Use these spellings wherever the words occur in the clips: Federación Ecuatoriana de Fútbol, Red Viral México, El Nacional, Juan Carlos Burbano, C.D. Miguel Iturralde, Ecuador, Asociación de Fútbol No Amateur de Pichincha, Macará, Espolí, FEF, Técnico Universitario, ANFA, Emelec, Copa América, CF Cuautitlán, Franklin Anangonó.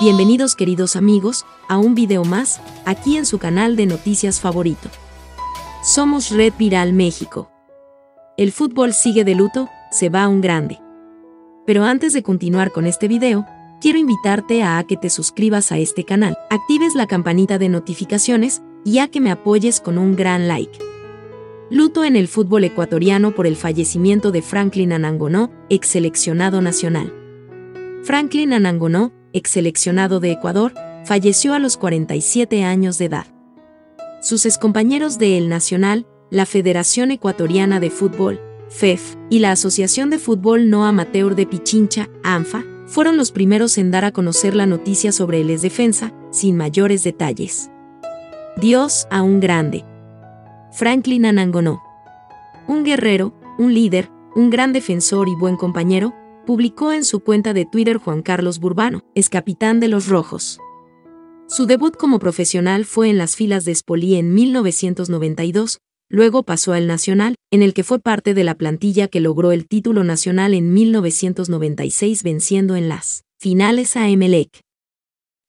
Bienvenidos queridos amigos, a un video más, aquí en su canal de noticias favorito. Somos Red Viral México. El fútbol sigue de luto, se va un grande. Pero antes de continuar con este video, quiero invitarte a que te suscribas a este canal, actives la campanita de notificaciones y a que me apoyes con un gran like. Luto en el fútbol ecuatoriano por el fallecimiento de Franklin Anangonó, ex seleccionado nacional. Franklin Anangonó, ex seleccionado de Ecuador, falleció a los 47 años de edad. Sus excompañeros de El Nacional, la Federación Ecuatoriana de Fútbol, FEF, y la Asociación de Fútbol No Amateur de Pichincha, ANFA, fueron los primeros en dar a conocer la noticia sobre el exdefensa, sin mayores detalles. Dios a un grande. Franklin Anangonó, un guerrero, un líder, un gran defensor y buen compañero, publicó en su cuenta de Twitter Juan Carlos Burbano, excapitán de los Rojos. Su debut como profesional fue en las filas de Espolí en 1992, luego pasó al Nacional, en el que fue parte de la plantilla que logró el título nacional en 1996 venciendo en las finales a Emelec.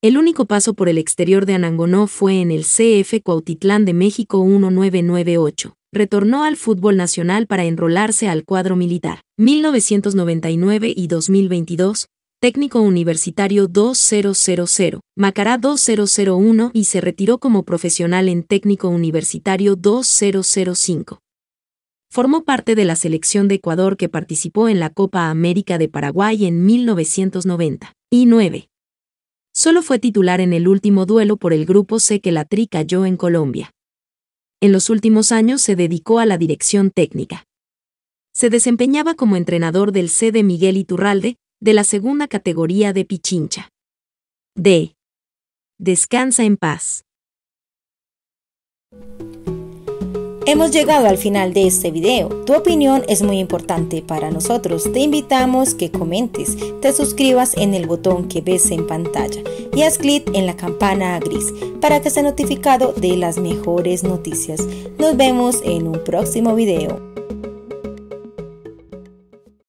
El único paso por el exterior de Anangonó fue en el CF Cuautitlán de México 1998. Retornó al fútbol nacional para enrolarse al cuadro militar. 1999 y 2022, Técnico Universitario 2000, Macará 2001 y se retiró como profesional en Técnico Universitario 2005. Formó parte de la selección de Ecuador que participó en la Copa América de Paraguay en 1999. Solo fue titular en el último duelo por el grupo C que la Tri cayó en Colombia. En los últimos años se dedicó a la dirección técnica. Se desempeñaba como entrenador del C.D. Miguel Iturralde, de la segunda categoría de Pichincha. D. Descansa en paz. Hemos llegado al final de este video. Tu opinión es muy importante para nosotros. Te invitamos que comentes, te suscribas en el botón que ves en pantalla y haz clic en la campana gris para que seas notificado de las mejores noticias. Nos vemos en un próximo video.